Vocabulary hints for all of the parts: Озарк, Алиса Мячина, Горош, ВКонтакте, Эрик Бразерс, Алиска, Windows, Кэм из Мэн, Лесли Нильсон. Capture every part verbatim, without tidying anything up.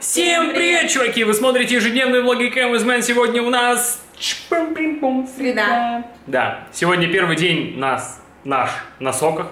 Всем привет, чуваки! Вы смотрите ежедневные влоги Кэм из Мэн. Сегодня у нас... среда. Да, сегодня первый день нас, наш на соках.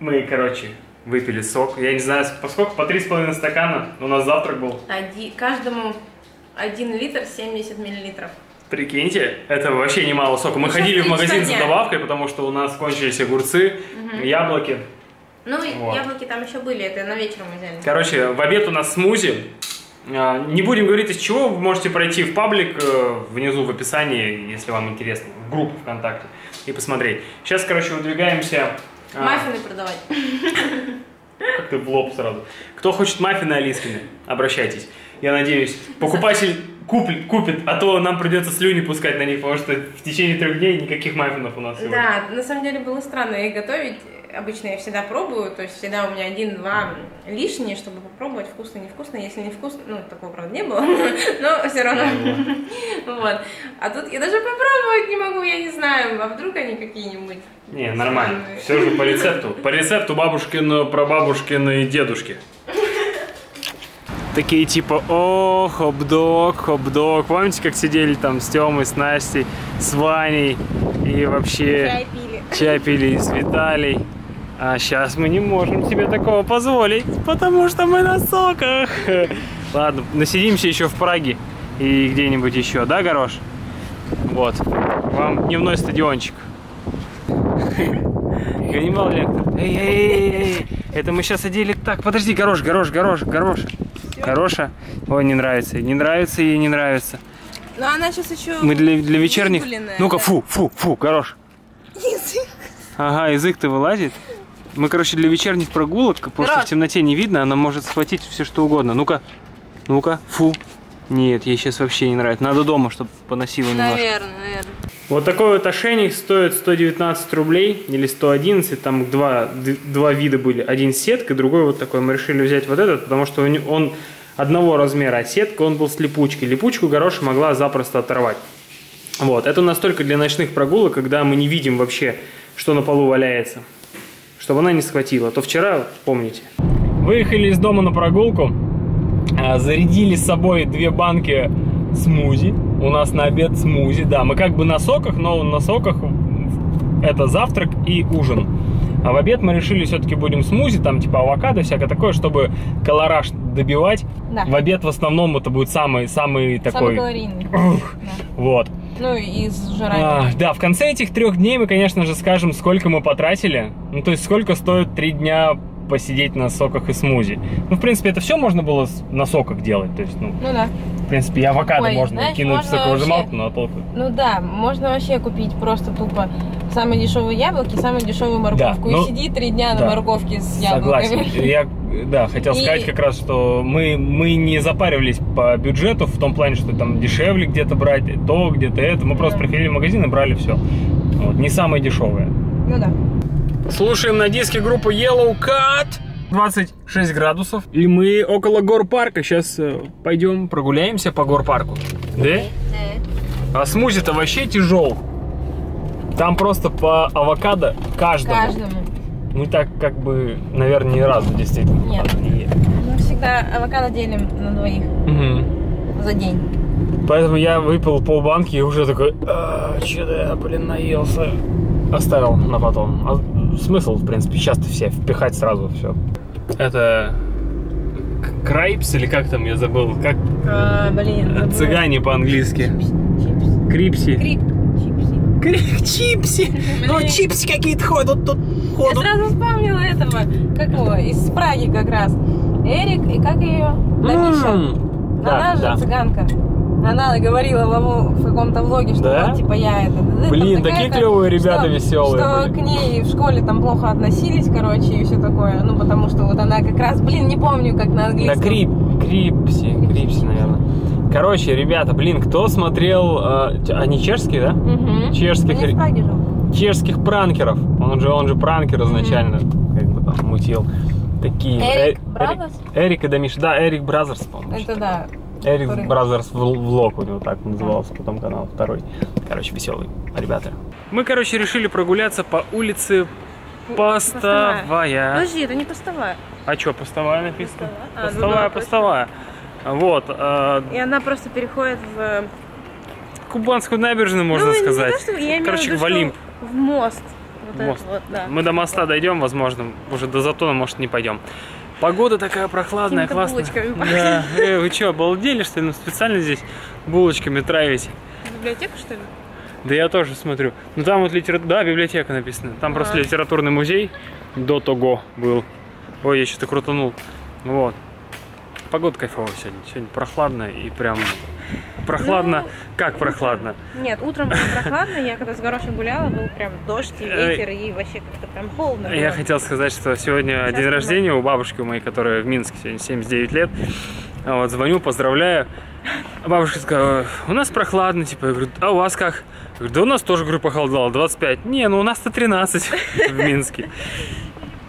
Мы, короче, выпили сок. Я не знаю, по сколько, по три с половиной стакана. У нас завтрак был. Один, каждому один литр семьдесят миллилитров. Прикиньте, это вообще немало сока. Мы ходили в магазин за добавкой, потому что у нас кончились огурцы, угу. яблоки. Ну и вот. Яблоки там еще были, это на вечер мы взяли. Короче, в обед у нас смузи. Не будем говорить, из чего. Вы можете пройти в паблик внизу в описании, если вам интересно, в группу ВКонтакте, и посмотреть. Сейчас, короче, выдвигаемся. Маффины а... продавать. Как ты в лоб сразу. Кто хочет маффины Алискины, обращайтесь. Я надеюсь, покупатель купит, купит, а то нам придется слюни пускать на них, потому что в течение трех дней никаких маффинов у нас сегодня. Да, на самом деле было странно их готовить. Обычно я всегда пробую, то есть всегда у меня один-два лишние, чтобы попробовать, вкусно, невкусно. Если не вкусно, ну, такого, правда, не было, но все равно. Вот. А тут я даже попробовать не могу, я не знаю, а вдруг они какие-нибудь. Не, нормально, все же по рецепту. По рецепту бабушкину, прабабушкины и дедушки. Такие типа, о, хоп-дог, хоп-дог. Помните, как сидели там с Тёмой, с Настей, с Ваней и вообще... Чай пили. Чай пили с Виталей. А сейчас мы не можем себе такого позволить, потому что мы на соках. Ладно, насидимся еще в Праге и где-нибудь еще, да, Горош? Вот, вам дневной стадиончик. Ганимал лектор. Эй-эй-эй-эй, это мы сейчас одели так. Подожди, Горош, Горош, Горош, Горош. Гороша? Ой, не нравится, не нравится ей, не нравится. Но она сейчас еще... Мы для, для вечерних... Ну-ка, фу, фу, фу, Горош. Язык. Ага, язык-то вылазит. Мы, короче, для вечерних прогулок, потому что в темноте не видно, она может схватить все, что угодно. Ну-ка, ну-ка, фу. Нет, ей сейчас вообще не нравится. Надо дома, чтобы поносила немножко. Наверное, наверное. Вот такой вот ошейник стоит сто девятнадцать рублей или сто одиннадцать. Там два, два вида были. Один с сеткой, другой вот такой. Мы решили взять вот этот, потому что он одного размера, а сетка он был с липучкой. Липучку Гороша могла запросто оторвать. Вот, это настолько для ночных прогулок, когда мы не видим вообще, что на полу валяется, чтобы она не схватила. То вчера, помните. Выехали из дома на прогулку, зарядили с собой две банки смузи. У нас на обед смузи, да. Мы как бы на соках, но на соках это завтрак и ужин. А в обед мы решили все-таки будем смузи, там типа авокадо, всякое такое, чтобы колораж добивать. Да. В обед в основном это будет самый, самый такой... Самый калорийный. Вот. Ну и с жирами. А, да, в конце этих трех дней мы, конечно же, скажем, сколько мы потратили. Ну, то есть, сколько стоит три дня посидеть на соках и смузи. Ну, в принципе, это все можно было на соках делать. То есть, ну, ну да. В принципе, и авокадо. Ой, можно, знаешь, кинуть в соковыжималку, вообще... но толку. Ну да, можно вообще купить просто тупо самые дешевые яблоки, самую дешевую морковку. Да, ну, и сиди три дня да. на морковке с яблоками. Согласен. Я, да, хотел и... сказать как раз, что мы, мы не запаривались по бюджету в том плане, что там дешевле где-то брать, то, где-то это. Мы да. просто приходили в магазин и брали все. Вот, не самые дешевые. Ну да. Слушаем на диске группу Yellow Cat. двадцать шесть градусов. И мы около гор парка. Сейчас пойдем прогуляемся по гор парку. Да? Да. А смузи-то вообще тяжел. Там просто по авокадо каждому. Каждому. Мы так как бы, наверное, ни разу действительно. Нет. Мы всегда авокадо делим на двоих. Угу. За день. Поэтому я выпил полбанки и уже такой, а, что-то я, блин, наелся. Оставил на потом. А смысл, в принципе, сейчас-то все впихать сразу все. Это крайпс или как там, я забыл. Как а, блин, цыгане по-английски. Крипси. Крип. Чипси. Крип. Чипси. Ну, чипсы какие-то ходят тут. Ходят. Я сразу вспомнила этого. Какого? Из Праги как раз. Эрик и как ее? Напиша. Она же цыганка. Она говорила ему в каком-то влоге, что да? он, типа я это... Блин, такие клевые ребята, что, веселые. Что были. К ней в школе там плохо относились, короче, и все такое. Ну, потому что вот она как раз, блин, не помню, как на английском. Да, крип, крипси, крипси, наверное. Короче, ребята, блин, кто смотрел... Э, они чешские, да? Угу. Чешских, они в Праге живут. Чешских пранкеров. Он же, он же пранкер изначально, угу. как бы там мутил. Такие... Эрик Бразерс? Эрик и Дамиш. Да, Эрик Бразерс, по-моему. Это да. Эрик Бразерс влог, у него так назывался потом канал, второй. Короче, веселый, ребята. Мы, короче, решили прогуляться по улице Постовая. Подожди, это не Постовая. А что, постовая написано? Постовая, а, постовая. Ну, да, вот. Э... И она просто переходит в... Кубанскую набережную, можно ну, сказать. Не то, что... Я Короче, имею в, виду, в Олимп. В мост. Вот мост. Вот, да. Мы до моста вот. Дойдем, возможно. Уже до затона, может, не пойдем. Погода такая прохладная, классная. Да. Э, вы что, обалдели, что ли? Ну, специально здесь булочками травить. Библиотека, что ли? Да я тоже смотрю. Ну там вот литера... Да, библиотека написана. Там а. просто литературный музей до того был. Ой, я что-то крутанул. Вот. Погода кайфовая сегодня. Сегодня прохладно и прям... Прохладно? Ну, как прохладно? Нет, утром было прохладно. Я когда с Горошем гуляла, был прям дождь и ветер, и вообще как-то прям холодно. Я хотел сказать, что сегодня день рождения у бабушки моей, которая в Минске, сегодня семьдесят девять лет. Вот, звоню, поздравляю. Бабушка сказала, у нас прохладно, типа, я говорю, а у вас как? Я говорю, да у нас тоже, говорю, похолодало, двадцать пять. Не, ну у нас-то тринадцать в Минске.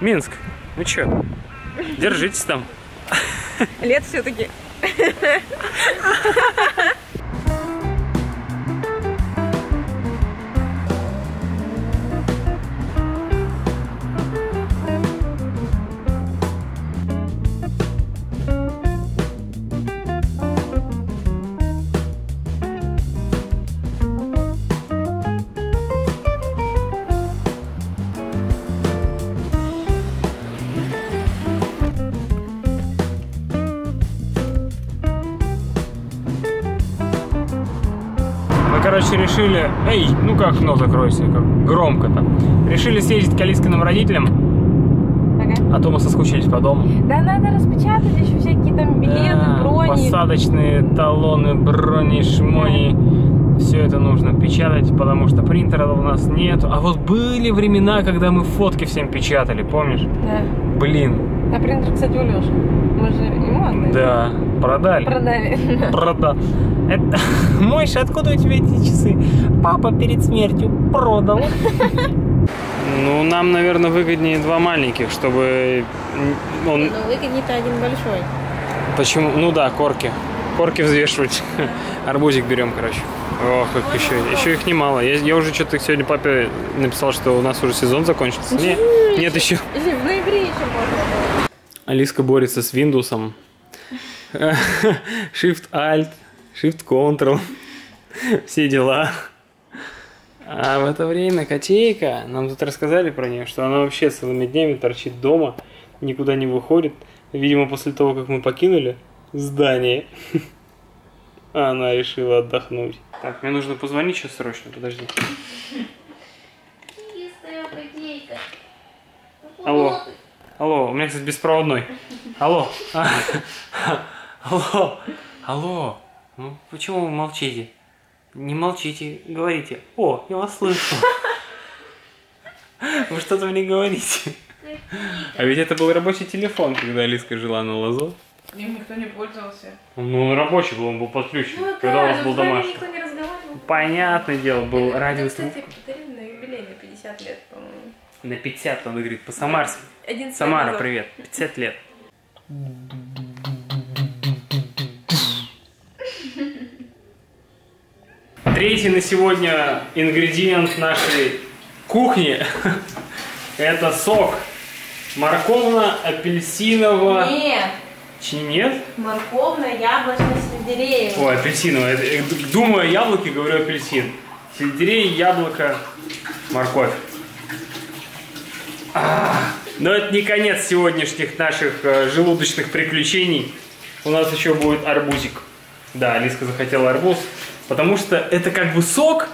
Минск, ну чё, держитесь там. Лет все-таки. Короче, решили, эй, ну как окно закройся, как громко там. Решили съездить к Алискиным родителям, ага. а то мы соскучились по дому. Да надо распечатать еще всякие там билеты, да, брони. Посадочные талоны, брони, шмони. Да. Все это нужно печатать, потому что принтера у нас нет. А вот были времена, когда мы фотки всем печатали, помнишь? Да. Блин. А принтер, кстати, у Леши. Мы же ему отдали. Да. Продали. Продали. Продали. Это... Мойша, откуда у тебя эти часы? Папа перед смертью продал. Ну, нам, наверное, выгоднее два маленьких, чтобы он... Ну, выгоднее-то один большой. Почему? Ну да, корки. Корки взвешивать. Арбузик берем, короче. Ох, как Ой, еще. Еще их немало. Я, я уже что-то сегодня папе написал, что у нас уже сезон закончится. Нет, нет еще. В ноябре еще можно. Алиска борется с Windows. Shift-Alt, Shift-Control, все дела. А в это время котейка, нам тут рассказали про нее, что она вообще целыми днями торчит дома, никуда не выходит. Видимо, после того, как мы покинули здание, она решила отдохнуть. Так, мне нужно позвонить сейчас срочно, подожди. Алло, алло, у меня, кстати, беспроводной. Алло. Алло, алло, ну почему вы молчите? Не молчите, говорите. О, я вас слышу. Вы что-то мне говорите. А ведь это был рабочий телефон, когда Алиска жила на Лозо. Им никто не пользовался. Ну, он рабочий был, он был подключен, ну, да, когда у вас был домашний. Понятное дело, был радио. Кстати, подарили на юбилей на пятьдесят лет, по-моему. На пятьдесят, он говорит, по-самарски. Самара, привет, пятьдесят лет. Третий на сегодня ингредиент нашей кухни – это сок морковно-апельсинового… Нет. Ч нет? Морковно-яблочно-сельдереевый. Ой, апельсиновый. Думаю о яблоке, говорю апельсин. Сельдерей, яблоко, морковь. А-а-а. Но это не конец сегодняшних наших желудочных приключений. У нас еще будет арбузик. Да, Алиска захотела арбуз. Потому что это как бы сок,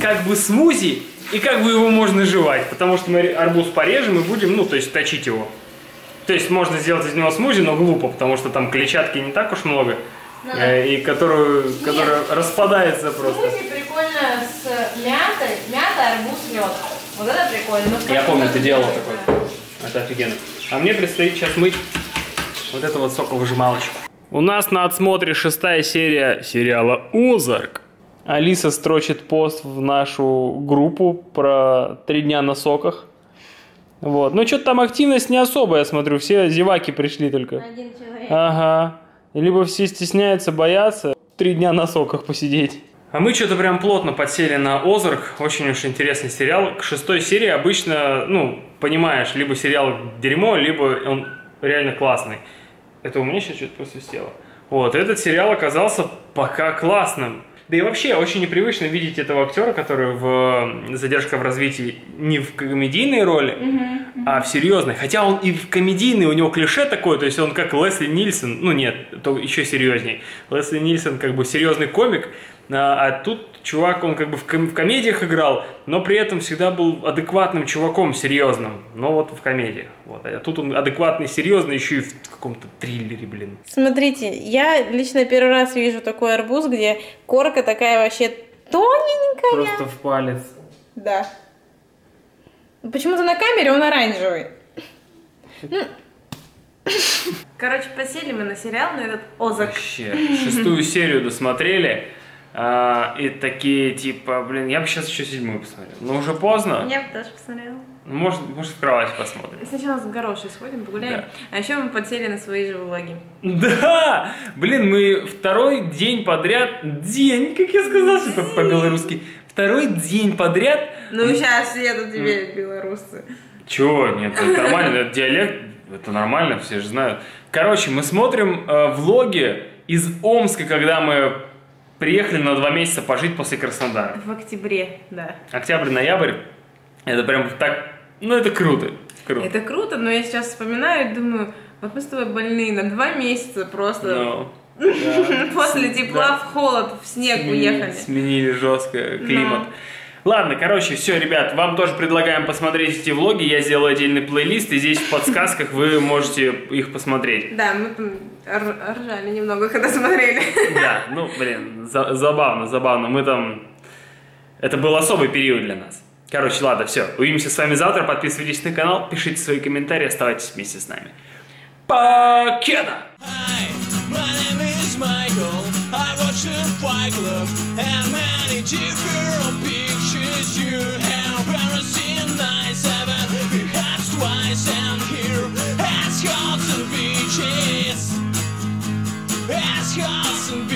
как бы смузи, и как бы его можно жевать. Потому что мы арбуз порежем и будем, ну, то есть точить его. То есть можно сделать из него смузи, но глупо, потому что там клетчатки не так уж много. Да. И которую, которая распадается просто. Смузи прикольно с мятой, мята, арбуз, лед. Вот это прикольно. Я помню, ты делала такое. Это офигенно. А мне предстоит сейчас мыть вот эту вот соковыжималочку. У нас на отсмотре шестая серия сериала «Озарк». Алиса строчит пост в нашу группу про три дня на соках. Вот. Ну, что-то там активность не особая, я смотрю. Все зеваки пришли только. Один человек. Ага. Либо все стесняются, боятся. Три дня на соках посидеть. А мы что-то прям плотно подсели на «Озарк». Очень уж интересный сериал. К шестой серии обычно, ну, понимаешь, либо сериал дерьмо, либо он... реально классный. Это у меня сейчас что-то просвистело. Вот, этот сериал оказался пока классным. Да и вообще, очень непривычно видеть этого актера, который в «Задержка в развитии» не в комедийной роли, mm-hmm, mm-hmm. а в серьезной. Хотя он и в комедийной, у него клише такое, то есть он как Лесли Нильсон, ну нет, то еще серьезней. Лесли Нильсон как бы серьезный комик, а, а тут чувак, он как бы в, ком в комедиях играл, но при этом всегда был адекватным чуваком, серьезным, но вот в комедиях. Вот. А тут он адекватный, серьезный, еще и в каком-то триллере, блин. Смотрите, я лично первый раз вижу такой арбуз, где корка такая вообще тоненькая. Просто в палец. Да. Почему-то на камере он оранжевый. Короче, посели мы на сериал, но этот Озарк. Вообще, шестую серию досмотрели. А, и такие, типа, блин, я бы сейчас еще седьмую посмотрел. Но уже поздно. Я бы тоже посмотрела. Может, может в кровать посмотрим. Сначала с горошей сходим, погуляем. Да. А еще мы подсели на свои же влоги. Да! Блин, мы второй день подряд... День, как я сказал, что по-белорусски. Второй день подряд... Ну, сейчас еду тебе, белорусы. Чего? Нет, это нормально, это диалект, это нормально, все же знают. Короче, мы смотрим влоги из Омска, когда мы... Приехали на два месяца пожить после Краснодара. В октябре, да. Октябрь-ноябрь. Это прям так... Ну, это круто. круто. Это круто, но я сейчас вспоминаю и думаю, вот мы с тобой больны на два месяца просто. No. После тепла в холод, в снег уехали. Сменили жестко климат. No. Ладно, короче, все, ребят, вам тоже предлагаем посмотреть эти влоги. Я сделаю отдельный плейлист, и здесь в подсказках вы можете их посмотреть. Да, мы там ржали немного, когда смотрели. Да, ну, блин, за забавно, забавно. Мы там... Это был особый период для нас. Короче, ладно, все. Увидимся с вами завтра. Подписывайтесь на канал, пишите свои комментарии, оставайтесь вместе с нами. Покеда! You have embarrassing nights, seven perhaps twice, and here as hearts and beaches, as hearts and beaches.